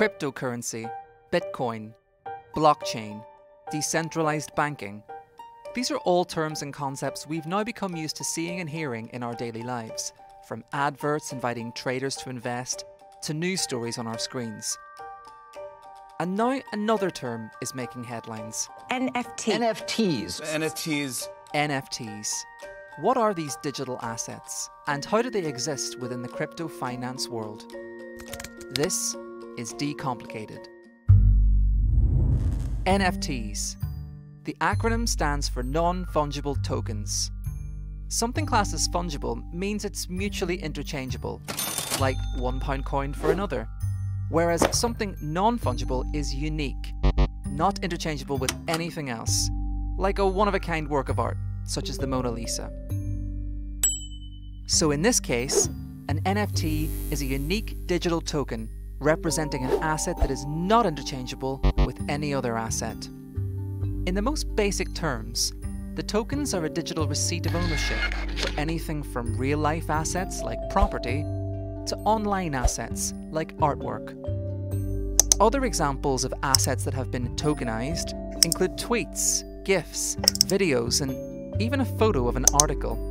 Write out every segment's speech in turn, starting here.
cryptocurrency, Bitcoin, blockchain, decentralized banking. These are all terms and concepts we've now become used to seeing and hearing in our daily lives, from adverts inviting traders to invest, to news stories on our screens. And now another term is making headlines. NFTs. What are these digital assets, and how do they exist within the crypto finance world? This is Decomplicated. NFTs. The acronym stands for non-fungible tokens. Something classed as fungible means it's mutually interchangeable, like £1 coin for another, whereas something non-fungible is unique, not interchangeable with anything else, like a one-of-a-kind work of art, such as the Mona Lisa. So in this case, an NFT is a unique digital token representing an asset that is not interchangeable with any other asset. In the most basic terms, the tokens are a digital receipt of ownership for anything from real-life assets like property to online assets like artwork. Other examples of assets that have been tokenized include tweets, GIFs, videos, and even a photo of an article.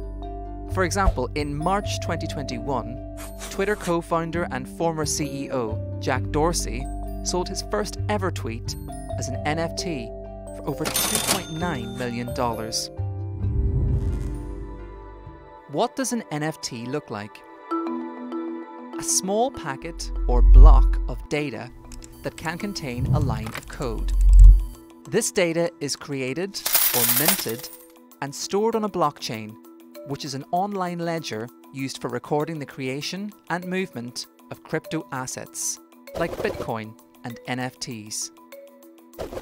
For example, in March 2021, Twitter co-founder and former CEO Jack Dorsey sold his first ever tweet as an NFT for over $2.9 million. What does an NFT look like? A small packet or block of data that can contain a line of code. This data is created or minted and stored on a blockchain, which is an online ledger used for recording the creation and movement of crypto assets like Bitcoin and NFTs.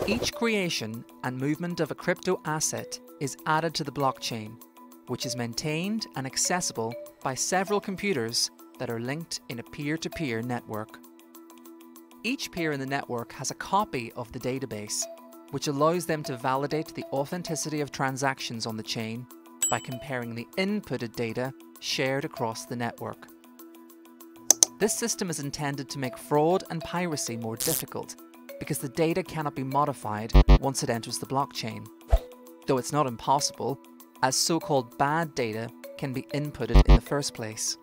Each creation and movement of a crypto asset is added to the blockchain, which is maintained and accessible by several computers that are linked in a peer-to-peer network. Each peer in the network has a copy of the database, which allows them to validate the authenticity of transactions on the chain by comparing the inputted data shared across the network. This system is intended to make fraud and piracy more difficult, because the data cannot be modified once it enters the blockchain, though it's not impossible, as so-called bad data can be inputted in the first place.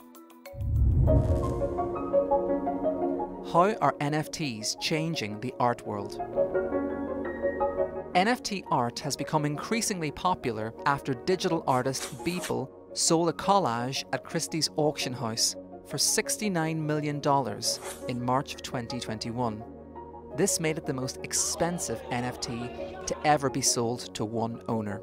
How are NFTs changing the art world? NFT art has become increasingly popular after digital artist Beeple sold a collage at Christie's auction house for $69 million in March of 2021. This made it the most expensive NFT to ever be sold to one owner.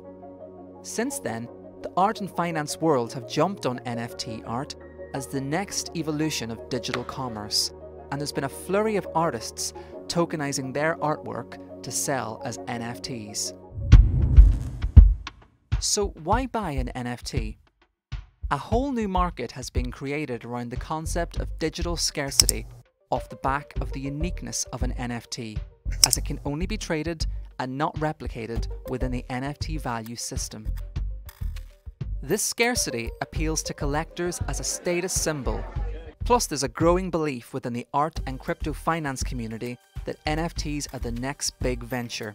Since then, the art and finance world have jumped on NFT art as the next evolution of digital commerce, and there's been a flurry of artists tokenizing their artwork to sell as NFTs. So why buy an NFT? A whole new market has been created around the concept of digital scarcity off the back of the uniqueness of an NFT, as it can only be traded and not replicated within the NFT value system. This scarcity appeals to collectors as a status symbol. Plus, there's a growing belief within the art and crypto finance community that NFTs are the next big venture.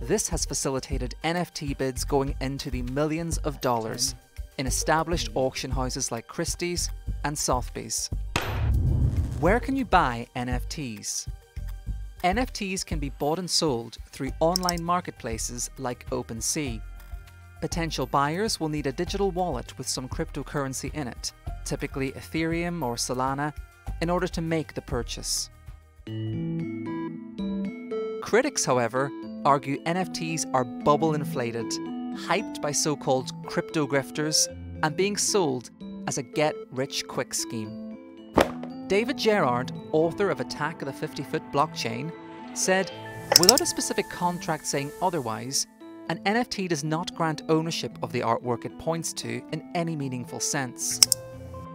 This has facilitated NFT bids going into the millions of dollars in established auction houses like Christie's and Sotheby's. Where can you buy NFTs? NFTs can be bought and sold through online marketplaces like OpenSea. Potential buyers will need a digital wallet with some cryptocurrency in it, typically Ethereum or Solana, in order to make the purchase. Critics, however, argue NFTs are bubble inflated, hyped by so-called crypto grifters, and being sold as a get-rich-quick scheme. David Gerard, author of Attack of the 50-Foot Blockchain, said, "Without a specific contract saying otherwise, an NFT does not grant ownership of the artwork it points to in any meaningful sense.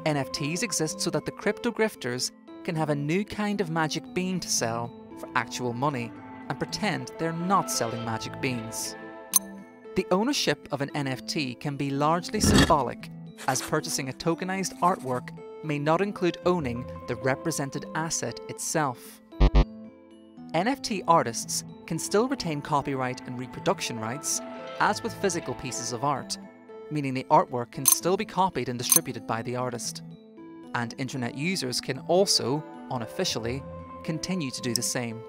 NFTs exist so that the crypto grifters can have a new kind of magic bean to sell for actual money and pretend they're not selling magic beans." The ownership of an NFT can be largely symbolic, as purchasing a tokenized artwork may not include owning the represented asset itself. NFT artists can still retain copyright and reproduction rights, as with physical pieces of art, meaning the artwork can still be copied and distributed by the artist. And internet users can also, unofficially, continue to do the same.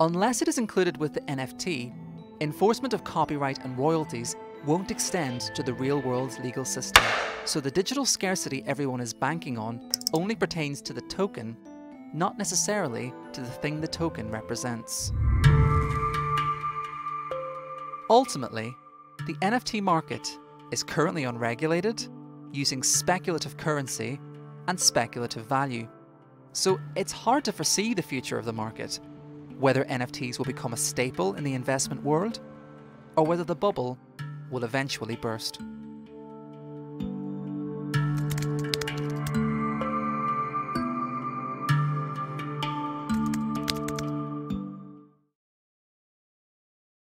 Unless it is included with the NFT, enforcement of copyright and royalties won't extend to the real-world legal system, so the digital scarcity everyone is banking on only pertains to the token, not necessarily to the thing the token represents. Ultimately, the NFT market is currently unregulated, using speculative currency and speculative value. So it's hard to foresee the future of the market, whether NFTs will become a staple in the investment world, or whether the bubble will eventually burst.